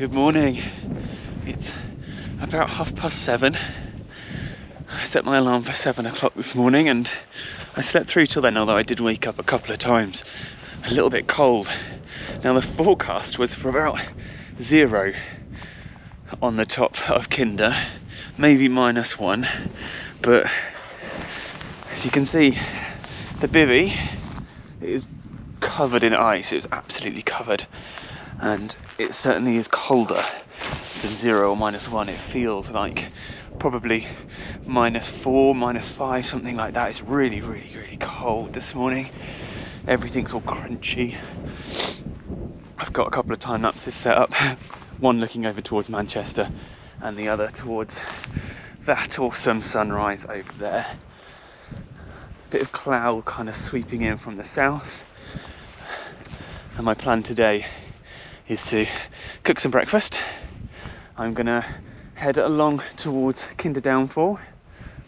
Good morning. It's about 7:30. I set my alarm for 7 o'clock this morning and I slept through till then, although I did wake up a couple of times a little bit cold. Now the forecast was for about 0 on the top of Kinder, maybe -1, but if you can see the bivvy, it is covered in ice. It was absolutely covered, and it certainly is colder than 0 or -1. It feels like probably -4, -5, something like that. It's really, really, really cold this morning. Everything's all crunchy. I've got a couple of time lapses set up, one looking over towards Manchester and the other towards that awesome sunrise over there. Bit of cloud kind of sweeping in from the south, and my plan today is to cook some breakfast. I'm gonna head along towards Kinder Downfall,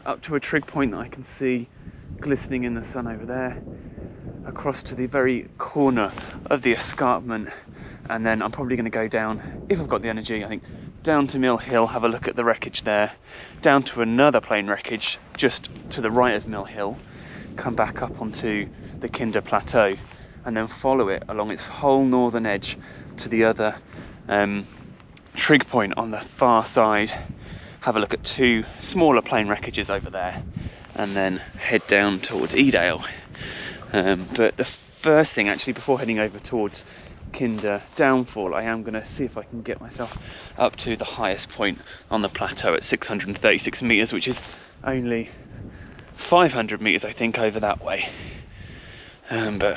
up to a trig point that I can see glistening in the sun over there, across to the very corner of the escarpment, and then I'm probably going to go down, if I've got the energy, I think, down to Mill Hill, have a look at the wreckage there, down to another plain wreckage just to the right of Mill Hill, come back up onto the Kinder Plateau, and then follow it along its whole northern edge to the other trig point on the far side, have a look at two smaller plain wreckages over there, and then head down towards Edale. But the first thing, actually, before heading over towards Kinder Downfall, I am going to see if I can get myself up to the highest point on the plateau at 636 metres, which is only 500 metres, I think, over that way. But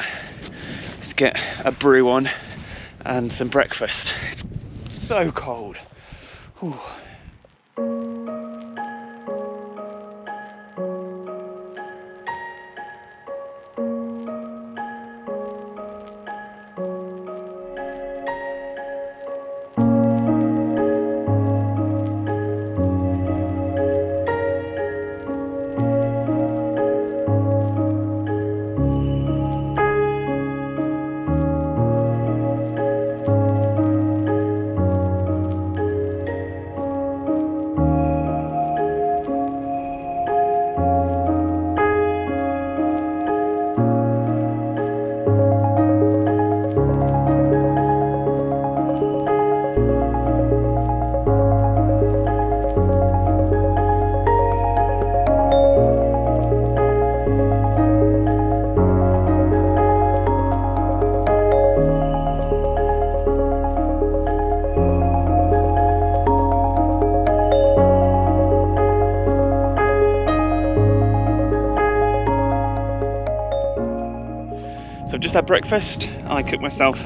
let's get a brew on and some breakfast. It's so cold. Ooh. Had breakfast. I cooked myself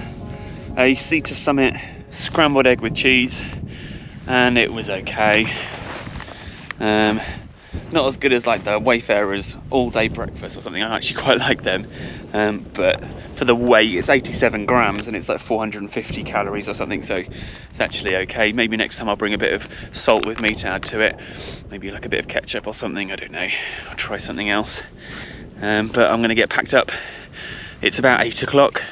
a Sea to Summit scrambled egg with cheese, and it was okay. Not as good as like the Wayfarers all day breakfast or something. I actually quite like them, but for the weight, it's 87 grams and it's like 450 calories or something, so it's actually okay. Maybe next time I'll bring a bit of salt with me to add to it, maybe like a bit of ketchup or something, I don't know. I'll try something else. But I'm gonna get packed up. It's about 8 o'clock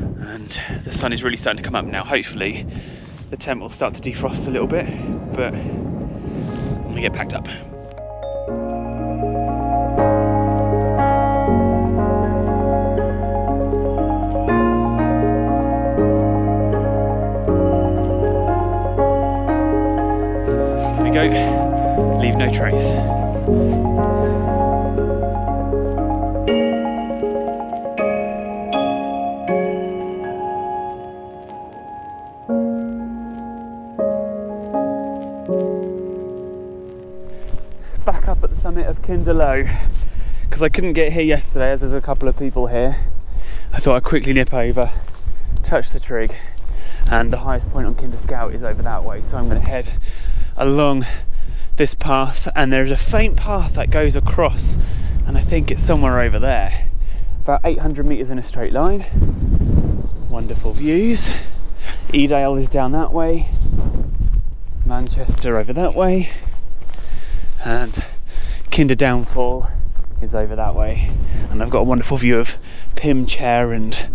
and the sun is really starting to come up now. Hopefully the temp will start to defrost a little bit, but I'm gonna get packed up. Here we go, leave no trace. Summit of Kinder Low, because I couldn't get here yesterday as there's a couple of people here. I thought I'd quickly nip over, touch the trig, and the highest point on Kinder Scout is over that way, so I'm going to head along this path, and there's a faint path that goes across, and I think it's somewhere over there. About 800 metres in a straight line. Wonderful views. Edale is down that way, Manchester over that way, and Kinder Downfall is over that way, and I've got a wonderful view of Pym Chair and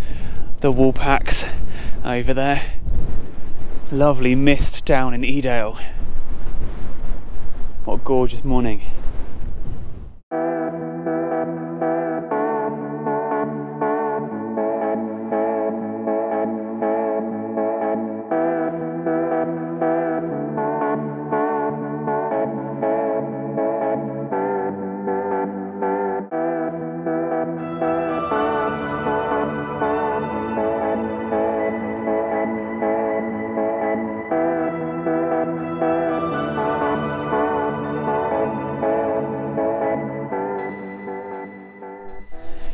the Woolpacks over there. lovely mist down in Edale. What a gorgeous morning.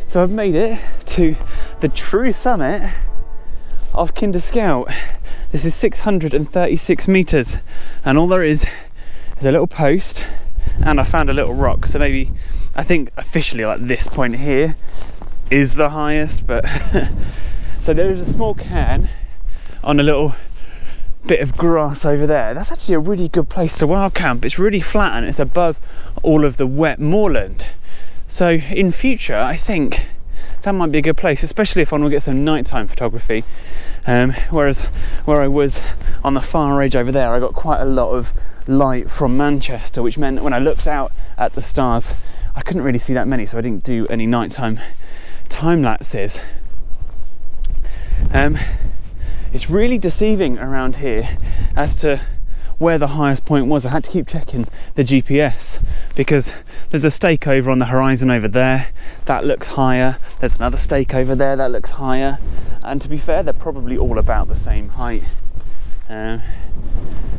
So I've made it to the true summit of Kinder Scout. This is 636 meters, and all there is a little post, and I found a little rock. So maybe, I think officially like this point here is the highest, but so there is a small cairn on a little bit of grass over there. That's actually a really good place to wild camp. It's really flat and it's above all of the wet moorland. So in future, I think that might be a good place, especially if I want to get some nighttime photography. Whereas where I was on the far edge over there, I got quite a lot of light from Manchester, which meant when I looked out at the stars, I couldn't really see that many, so I didn't do any nighttime time lapses. It's really deceiving around here as to where the highest point was. I had to keep checking the GPS because there's a stake over on the horizon over there that looks higher, there's another stake over there that looks higher, and to be fair they're probably all about the same height.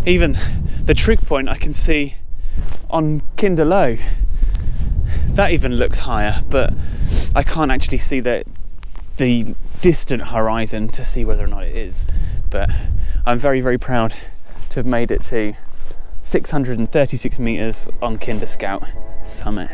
Even the trig point I can see on Kinder Low, that even looks higher, but I can't actually see the distant horizon to see whether or not it is. But I'm very, very proud to have made it to 636 meters on Kinder Scout Summit.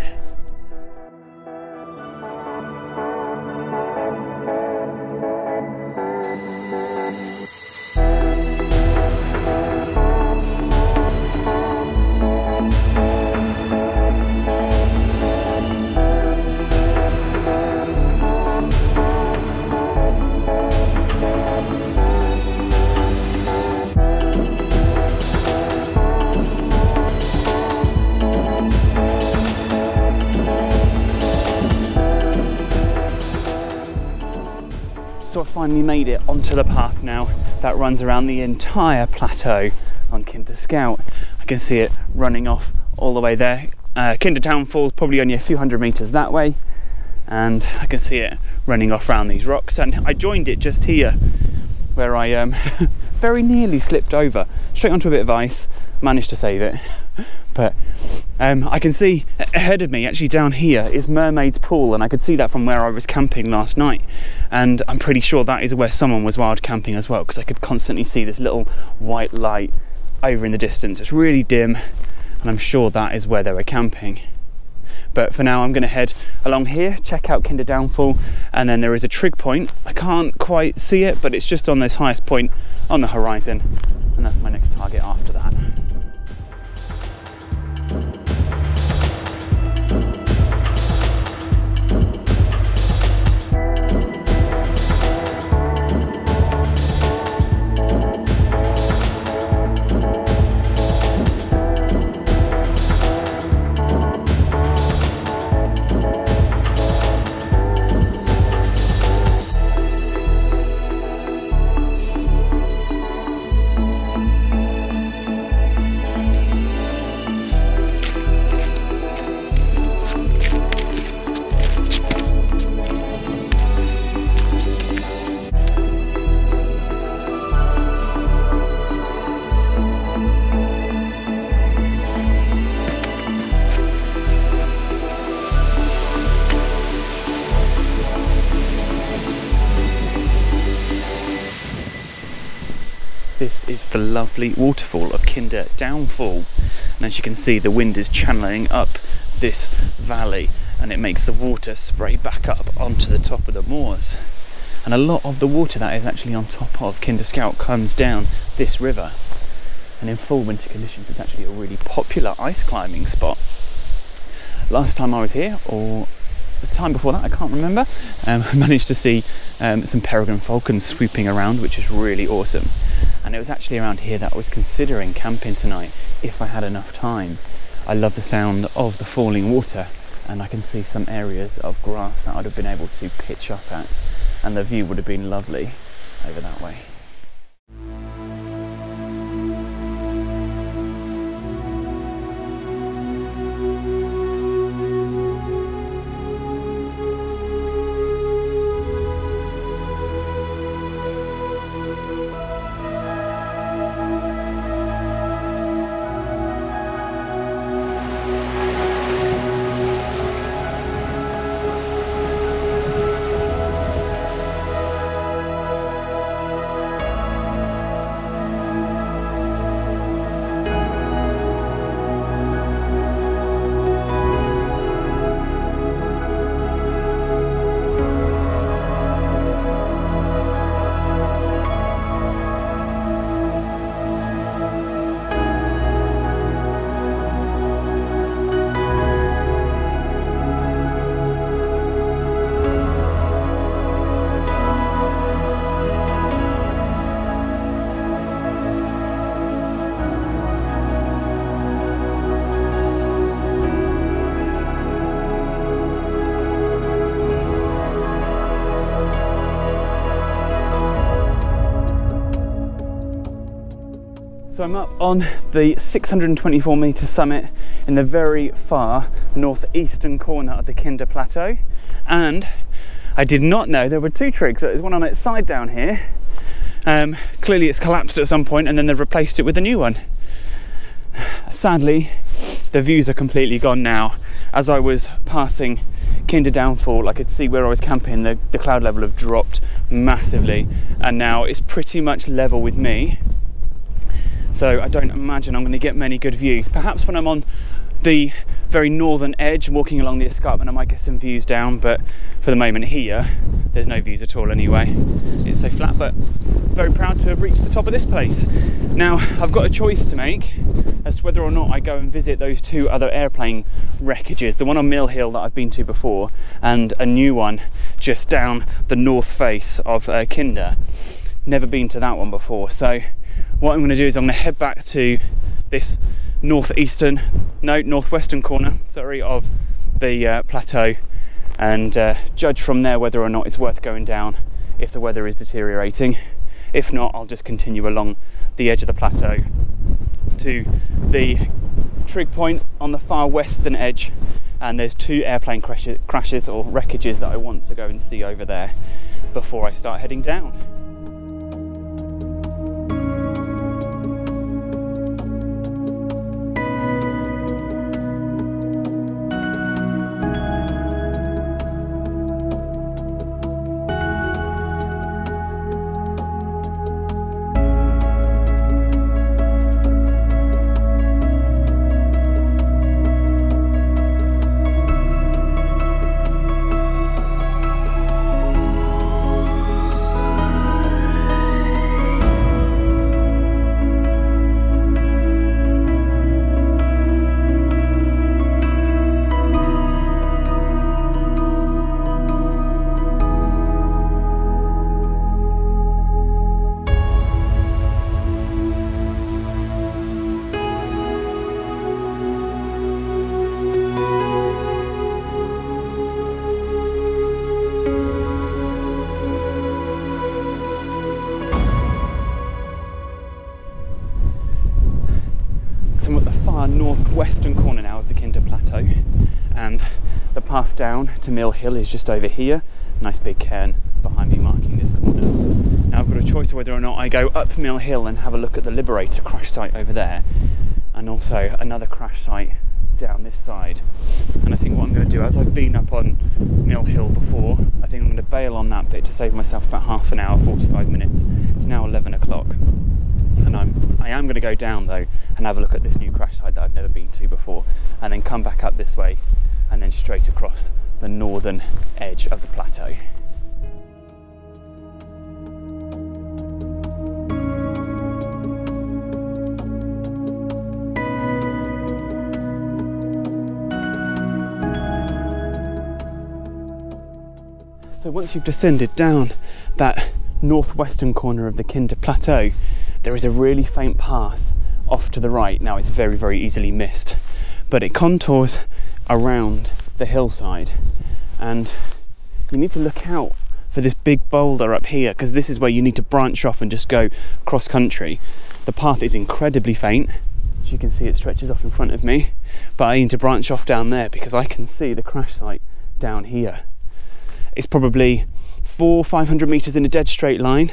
So I finally made it onto the path now that runs around the entire plateau on Kinder Scout. I can see it running off all the way there. Kinder Downfall's probably only a few hundred meters that way, and I can see it running off around these rocks. And I joined it just here where I very nearly slipped over straight onto a bit of ice, managed to save it. But I can see ahead of me, actually down here, is Mermaid's Pool, and I could see that from where I was camping last night, and I'm pretty sure that is where someone was wild camping as well, because I could constantly see this little white light over in the distance. It's really dim, and I'm sure that is where they were camping. But for now I'm going to head along here, check out Kinder Downfall, and then there is a trig point. I can't quite see it, but it's just on this highest point on the horizon, and that's my next target after that. This is the lovely waterfall of Kinder Downfall, and as you can see the wind is channeling up this valley, and it makes the water spray back up onto the top of the moors. And a lot of the water that is actually on top of Kinder Scout comes down this river, and in full winter conditions it's actually a really popular ice climbing spot. Last time I was here, or the time before that, I can't remember, I managed to see some peregrine falcons swooping around, which is really awesome. and it was actually around here that I was considering camping tonight if I had enough time. I love the sound of the falling water, and I can see some areas of grass that I'd have been able to pitch up at, and the view would have been lovely over that way. So I'm up on the 624 metre summit in the very far northeastern corner of the Kinder Plateau, and I did not know there were two trigs. There's one on its side down here. Clearly it's collapsed at some point and then they've replaced it with a new one. Sadly, the views are completely gone now. As I was passing Kinder Downfall, I could see where I was camping, the cloud level have dropped massively, and now it's pretty much level with me. So I don't imagine I'm going to get many good views. Perhaps when I'm on the very northern edge, walking along the escarpment, I might get some views down, but for the moment here, there's no views at all anyway. It's so flat, but very proud to have reached the top of this place. Now, I've got a choice to make as to whether or not I go and visit those two other airplane wreckages, the one on Mill Hill that I've been to before, and a new one just down the north face of Kinder. Never been to that one before, so what I'm going to do is I'm going to head back to this northwestern corner, sorry, of the plateau, and judge from there whether or not it's worth going down if the weather is deteriorating. If not, I'll just continue along the edge of the plateau to the trig point on the far western edge, and there's two airplane crashes or wreckages that I want to go and see over there before I start heading down. Northwestern corner now of the Kinder Plateau, and the path down to Mill Hill is just over here. Nice big cairn behind me marking this corner. Now I've got a choice of whether or not I go up Mill Hill and have a look at the Liberator crash site over there, and also another crash site down this side. And I think what I'm going to do, as I've been up on Mill Hill before, I think I'm going to bail on that bit to save myself about half an hour, 45 minutes. It's now 11 o'clock. And I am going to go down though and have a look at this new crash site that I've never been to before, and then come back up this way and then straight across the northern edge of the plateau. So once you've descended down that northwestern corner of the Kinder Plateau, there is a really faint path off to the right. Now it's very, very easily missed, but it contours around the hillside, and you need to look out for this big boulder up here, because this is where you need to branch off and just go cross country. The path is incredibly faint. As you can see, it stretches off in front of me, but I need to branch off down there because I can see the crash site down here. It's probably 400 or 500 meters in a dead straight line.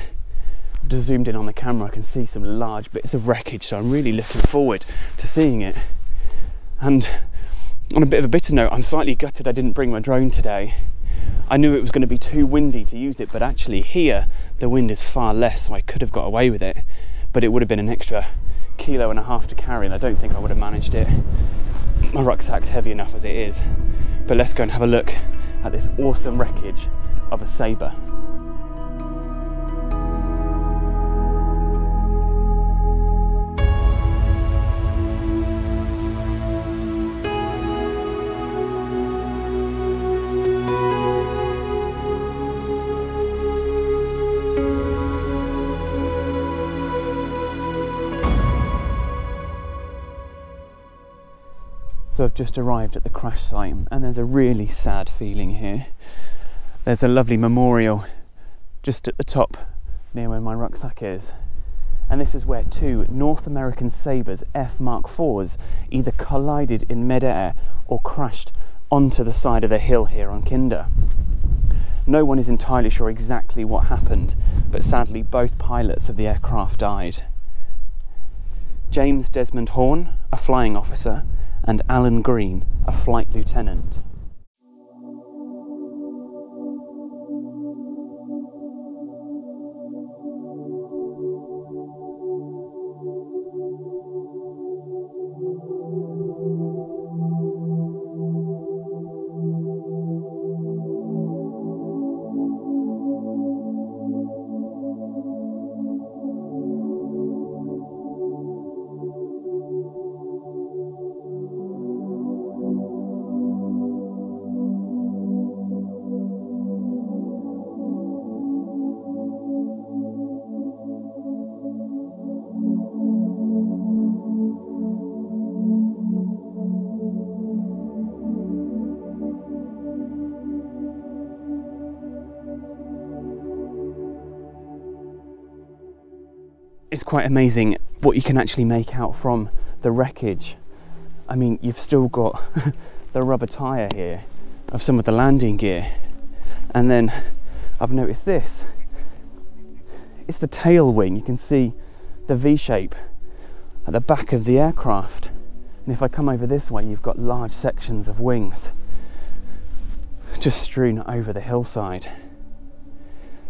I've just zoomed in on the camera. I can see some large bits of wreckage, so I'm really looking forward to seeing it. And on a bit of a bitter note, I'm slightly gutted I didn't bring my drone today. I knew it was going to be too windy to use it, but actually here the wind is far less, so I could have got away with it, but it would have been an extra 1.5 kilos to carry, and I don't think I would have managed it. My rucksack's heavy enough as it is. But let's go and have a look at this awesome wreckage of a sabre. So I've just arrived at the crash site, and there's a really sad feeling here. There's a lovely memorial just at the top near where my rucksack is. And this is where two North American Sabres F Mark IVs either collided in midair or crashed onto the side of a hill here on Kinder. No one is entirely sure exactly what happened, but sadly both pilots of the aircraft died. James Desmond Horn, a flying officer, and Alan Green, a flight lieutenant. It's quite amazing what you can actually make out from the wreckage. I mean, you've still got the rubber tire here of some of the landing gear, and then I've noticed this. It's the tail wing. You can see the V shape at the back of the aircraft, and if I come over this way, you've got large sections of wings just strewn over the hillside.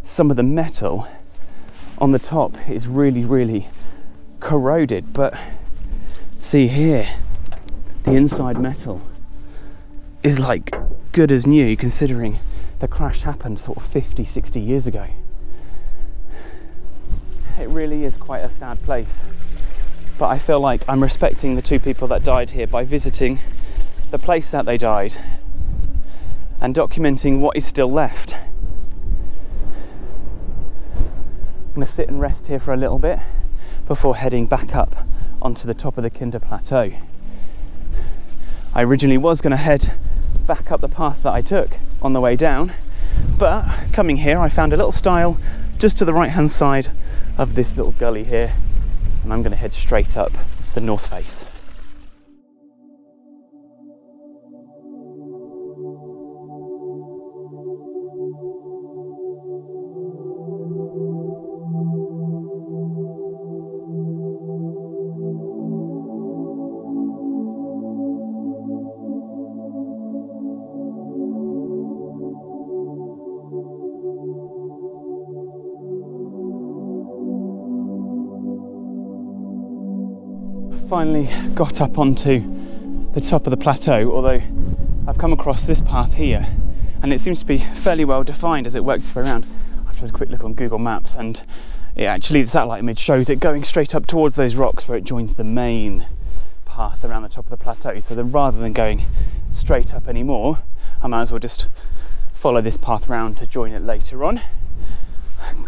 Some of the metal on the top is really, really corroded, but see here, the inside metal is like good as new, considering the crash happened sort of 50, 60 years ago. It really is quite a sad place, but I feel like I'm respecting the two people that died here by visiting the place that they died and documenting what is still left. I'm going to sit and rest here for a little bit before heading back up onto the top of the Kinder Plateau. I originally was going to head back up the path that I took on the way down, but coming here I found a little stile just to the right hand side of this little gully here, and I'm going to head straight up the north face. Finally got up onto the top of the plateau, although I've come across this path here and it seems to be fairly well defined as it works its way around. I've had a quick look on Google Maps, and it actually, the satellite image shows it going straight up towards those rocks where it joins the main path around the top of the plateau. So then, rather than going straight up anymore, I might as well just follow this path round to join it later on.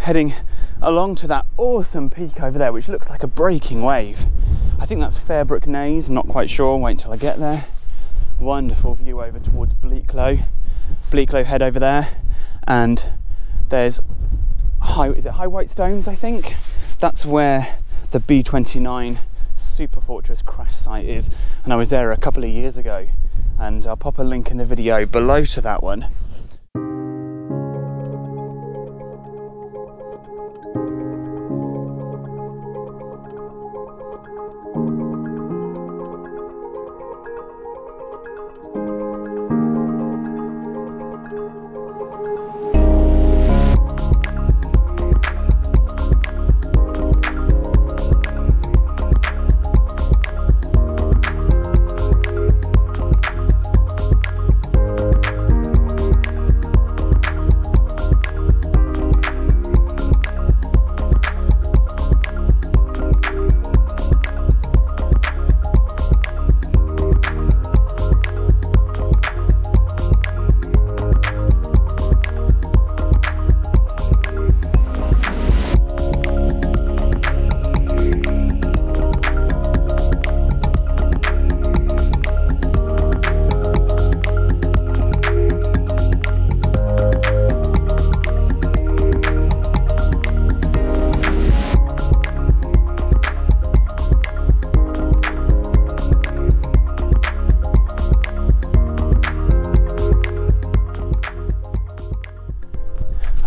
Heading along to that awesome peak over there, which looks like a breaking wave. I think that's Fairbrook Naze, I'm not quite sure, wait until I get there. Wonderful view over towards Bleaklow, Bleaklow Head over there, and there's High White Stones, I think? That's where the B29 Superfortress crash site is, and I was there a couple of years ago, and I'll pop a link in the video below to that one.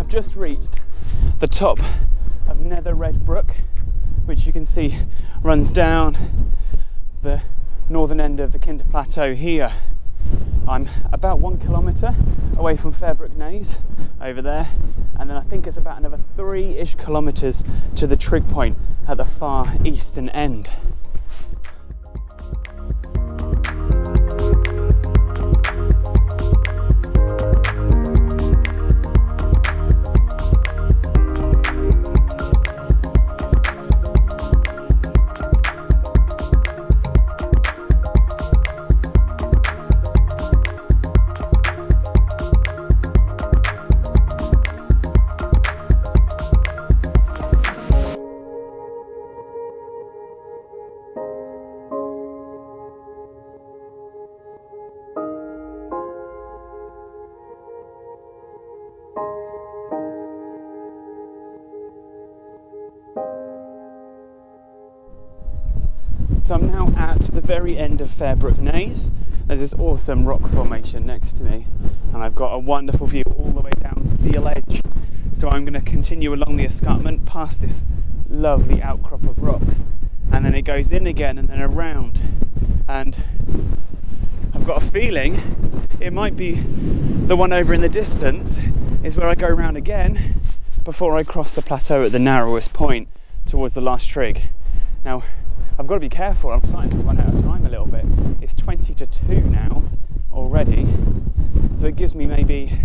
Just reached the top of Nether Red Brook, which you can see runs down the northern end of the Kinder Plateau here. I'm about 1 kilometre away from Fairbrook Naze over there, and then I think it's about another 3-ish kilometres to the trig point at the far eastern end. So I'm now at the very end of Fairbrook Naze. There's this awesome rock formation next to me, and I've got a wonderful view all the way down Seal Edge. So I'm going to continue along the escarpment past this lovely outcrop of rocks, and then it goes in again and then around. And I've got a feeling it might be the one over in the distance is where I go around again before I cross the plateau at the narrowest point towards the last trig. Now, I've got to be careful, I'm starting to run out of time a little bit. It's 20 to 2 now already, so it gives me maybe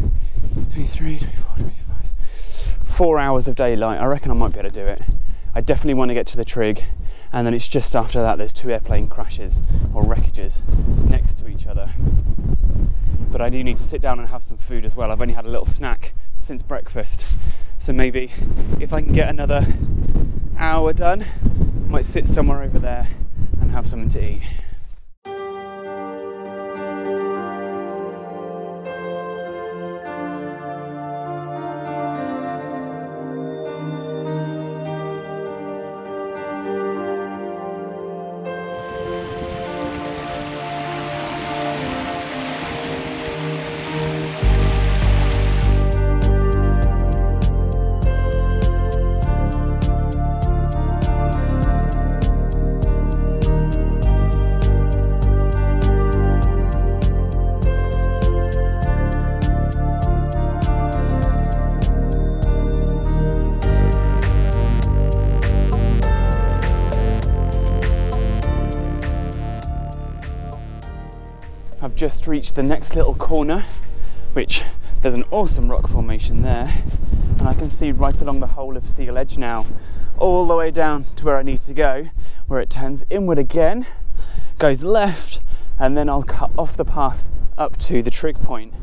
23, 24, 25, 4 hours of daylight. I reckon I might be able to do it. I definitely want to get to the trig, and then it's just after that there's 2 airplane crashes or wreckages next to each other. But I do need to sit down and have some food as well. I've only had a little snack since breakfast, so maybe if I can get another hour done, might sit somewhere over there and have something to eat. Just reached the next little corner, which there's an awesome rock formation there, and I can see right along the whole of Seal Edge now, all the way down to where I need to go, where it turns inward again, goes left, and then I'll cut off the path up to the trig point.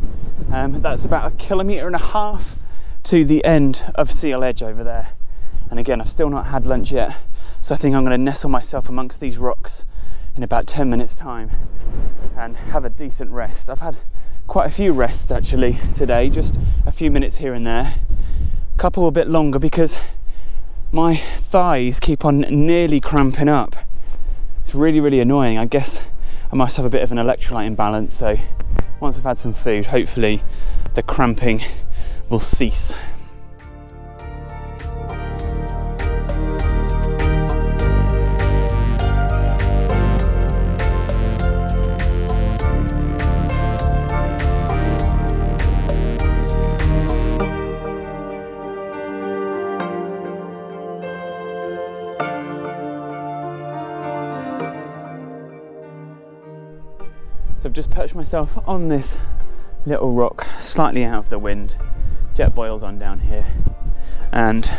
That's about 1.5 kilometres to the end of Seal Edge over there, And again, I've still not had lunch yet, so I think I'm going to nestle myself amongst these rocks in about 10 minutes time and have a decent rest. I've had quite a few rests actually today, just a few minutes here and there, a couple a bit longer because my thighs keep on nearly cramping up. It's really annoying. I guess I must have a bit of an electrolyte imbalance, so once I've had some food, hopefully the cramping will cease. I've just perched myself on this little rock, slightly out of the wind. Jet boil's on down here, and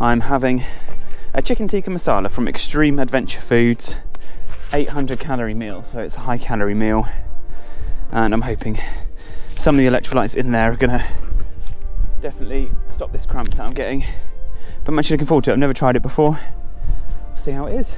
I'm having a chicken tikka masala from Extreme Adventure Foods, 800 calorie meal, so it's a high calorie meal, and I'm hoping some of the electrolytes in there are gonna definitely stop this cramp that I'm getting. But I'm actually looking forward to it. I've never tried it before. We'll see how it is.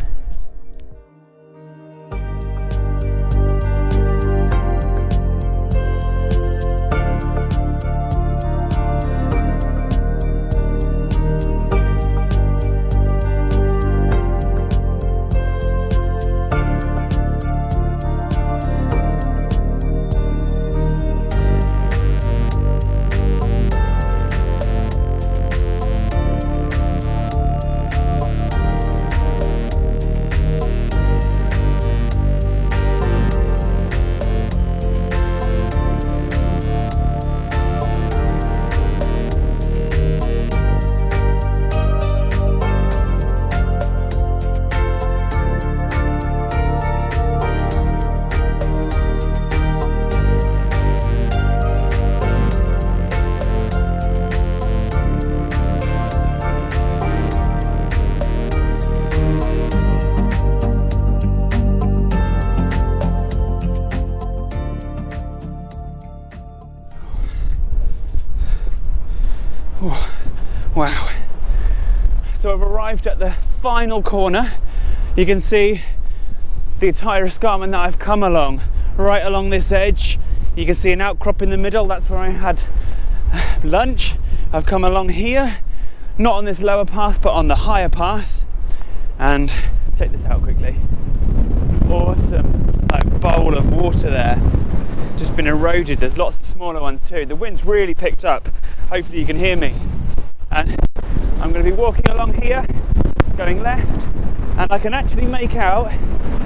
Wow, so I've arrived at the final corner. You can see the entire escarpment that I've come along, right along this edge. You can see an outcrop in the middle, that's where I had lunch. I've come along here, not on this lower path, but on the higher path. And check this out quickly. Awesome, like, bowl of water there. Just been eroded. There's lots of smaller ones too. The wind's really picked up. Hopefully you can hear me. And I'm going to be walking along here, going left, and I can actually make out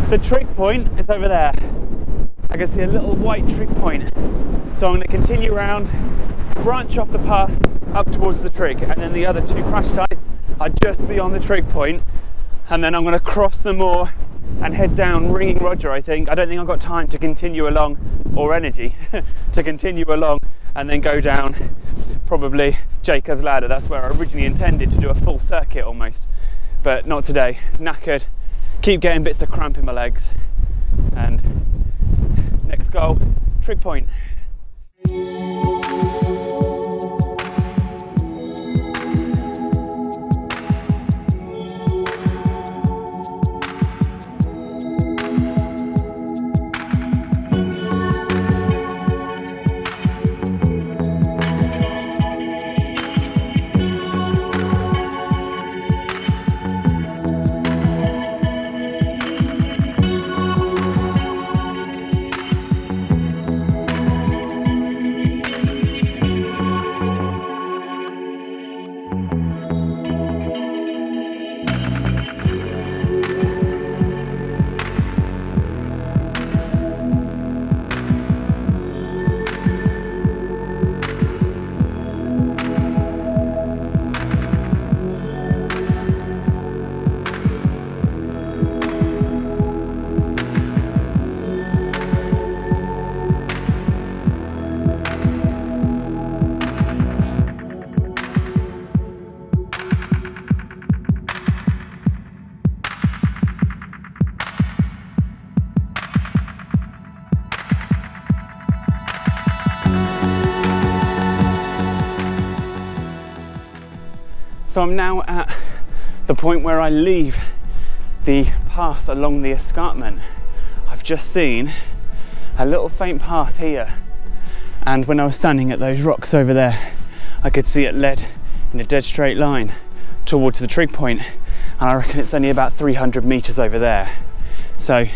the trig point is over there. I can see a little white trig point. So I'm going to continue around, branch off the path up towards the trig, and then the other two crash sites are just beyond the trig point, and then I'm going to cross the moor and head down Ringing Roger, I think. I don't think I've got time to continue along, or energy to continue along, and then go down probably Jacob's Ladder. That's where I originally intended to do a full circuit almost, but not today. Knackered, keep getting bits of cramp in my legs, and next goal, trig point. So I'm now at the point where I leave the path along the escarpment. I've just seen a little faint path here, and when I was standing at those rocks over there, I could see it led in a dead straight line towards the trig point, and I reckon it's only about 300 meters over there. So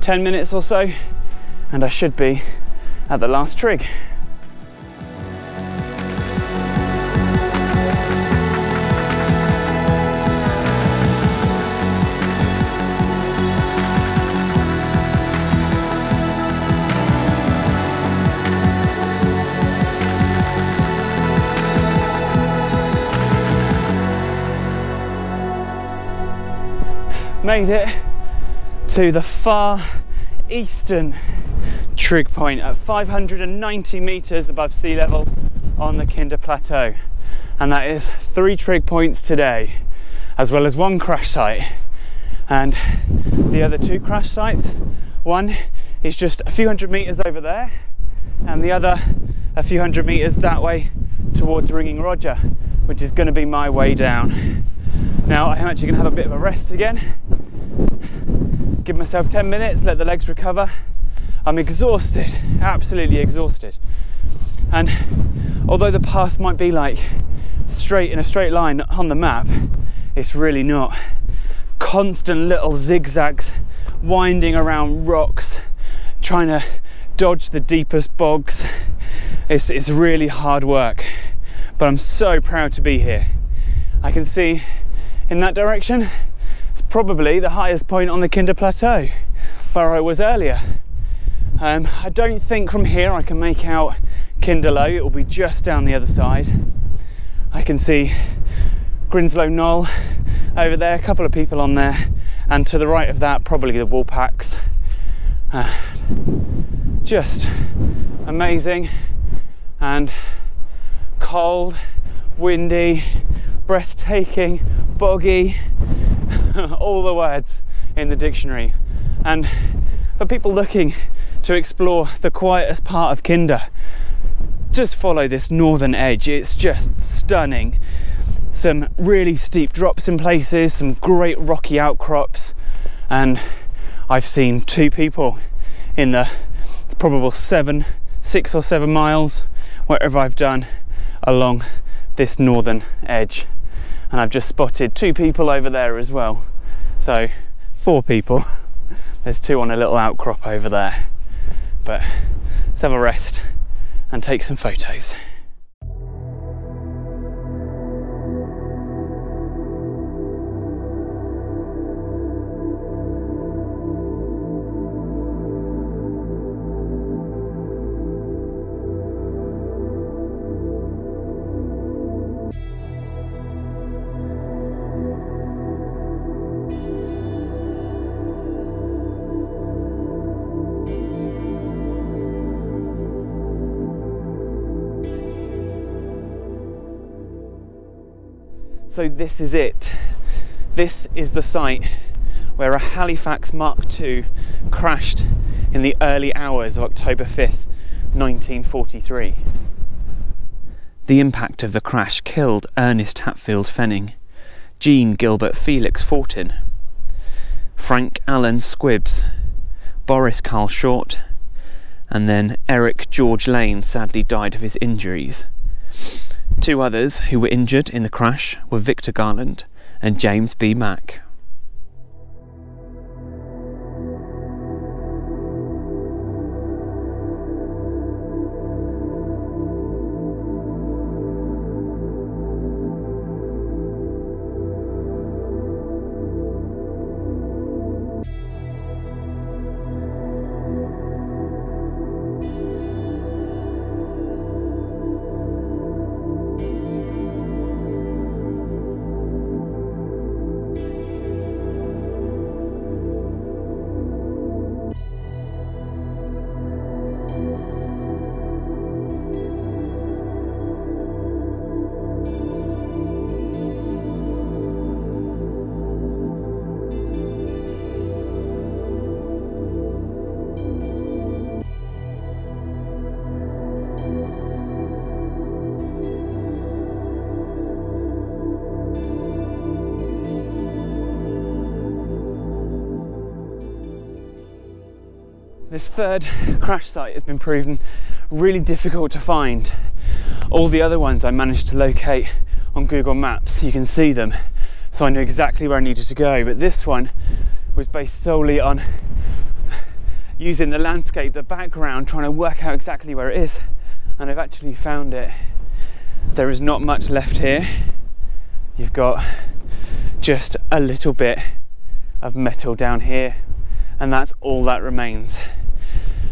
10 minutes or so and I should be at the last trig. Made it to the far eastern trig point at 590 meters above sea level on the Kinder Plateau, and that is 3 trig points today, as well as 1 crash site. And the other 2 crash sites, one is just a few hundred meters over there and the other a few hundred meters that way towards Ringing Roger, which is going to be my way down. Now I'm actually going to have a bit of a rest again, give myself 10 minutes, let the legs recover. I'm exhausted, absolutely exhausted. And although the path might be like straight in a straight line on the map, it's really not. Constant little zigzags, winding around rocks, trying to dodge the deepest bogs. It's really hard work, but I'm so proud to be here. I can see in that direction, it's probably the highest point on the Kinder Plateau where I was earlier. I don't think from here I can make out Kinder Low, it will be just down the other side. I can see Grinslow Knoll over there, a couple of people on there, and to the right of that probably the Woolpacks. Just amazing and cold, windy, breathtaking, boggy, all the words in the dictionary. And for people looking to explore the quietest part of Kinder, just follow this northern edge, it's just stunning. Some really steep drops in places, some great rocky outcrops, and I've seen 2 people in the probable 6 or 7 miles wherever I've done along this northern edge. And I've just spotted 2 people over there as well, so 4 people. There's 2 on a little outcrop over there, but let's have a rest and take some photos. So this is it. This is the site where a Halifax Mark II crashed in the early hours of October 5th, 1943. The impact of the crash killed Ernest Hatfield Fenning, Gene Gilbert Felix Fortin, Frank Allen Squibbs, Boris Carl Short, and then Eric George Lane sadly died of his injuries. 2 others who were injured in the crash were Victor Garland and James B. Mack. This third crash site has been proven really difficult to find. All the other ones I managed to locate on Google Maps, you can see them, so I knew exactly where I needed to go, but this one was based solely on using the landscape, the background, trying to work out exactly where it is, and I've actually found it. There is not much left here. You've got just a little bit of metal down here, and that's all that remains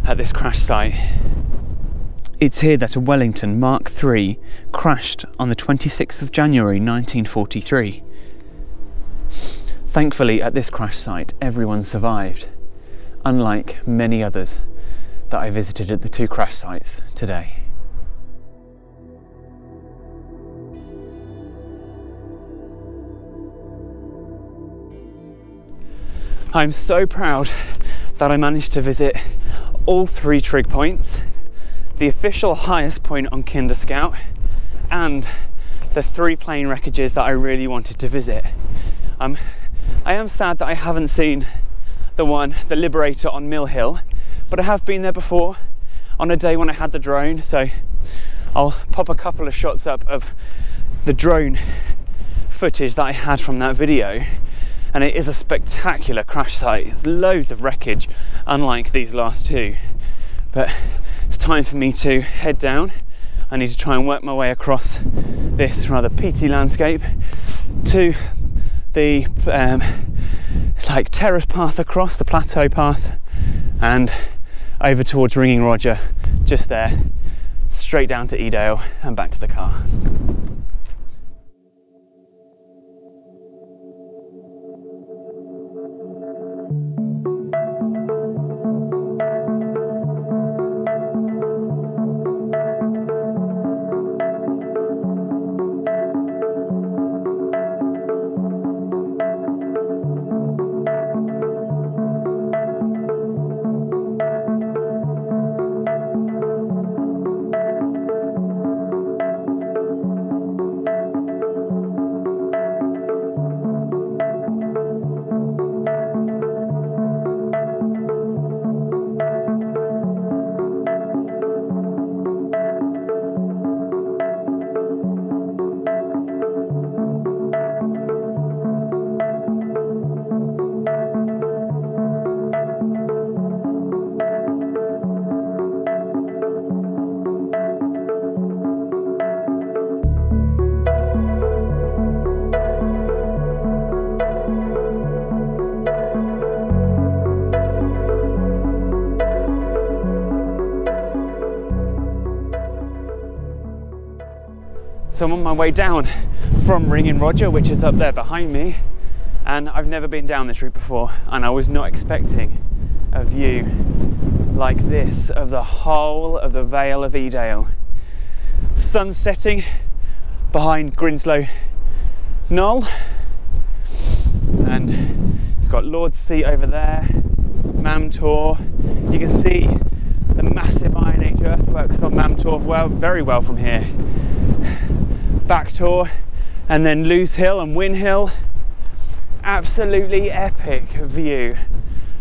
at this crash site. It's here that a Wellington Mark III crashed on the 26th of January 1943. Thankfully, at this crash site, everyone survived, unlike many others that I visited at the two crash sites today. I'm so proud that I managed to visit all three trig points, the official highest point on Kinder Scout, and the three plane wreckages that I really wanted to visit. I am sad that I haven't seen the one, the Liberator on Mill Hill, but I have been there before on a day when I had the drone, so I'll pop a couple of shots up of the drone footage that I had from that video. And it is a spectacular crash site. There's loads of wreckage, unlike these last two. But it's time for me to head down. I need to try and work my way across this rather peaty landscape to the like terrace path across, the plateau path, and over towards Ringing Roger, just there, straight down to Edale and back to the car. So I'm on my way down from Ringing Roger, which is up there behind me, and I've never been down this route before, and I was not expecting a view like this of the whole of the Vale of Edale. The sun's setting behind Grinslow Knoll, and you've got Lord's Seat over there, Mam Tor. You can see the massive Iron Age earthworks on Mam Tor very well from here. Back Tor, and then Loose Hill and Win Hill. Absolutely epic view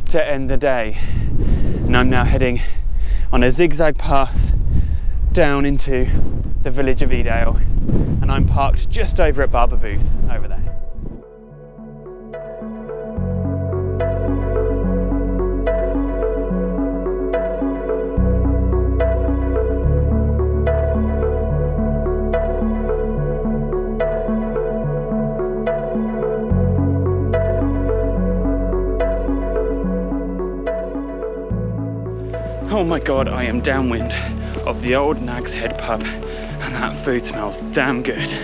to end the day. And I'm now heading on a zigzag path down into the village of Edale, and I'm parked just over at Barber Booth over there. Oh my god, I am downwind of the old Nag's Head pub, and that food smells damn good.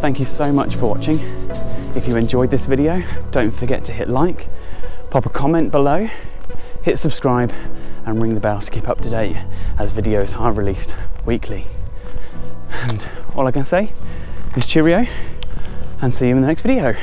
Thank you so much for watching. If you enjoyed this video, don't forget to hit like, pop a comment below, hit subscribe and ring the bell to keep up to date as videos are released weekly. And all I can say is cheerio and see you in the next video.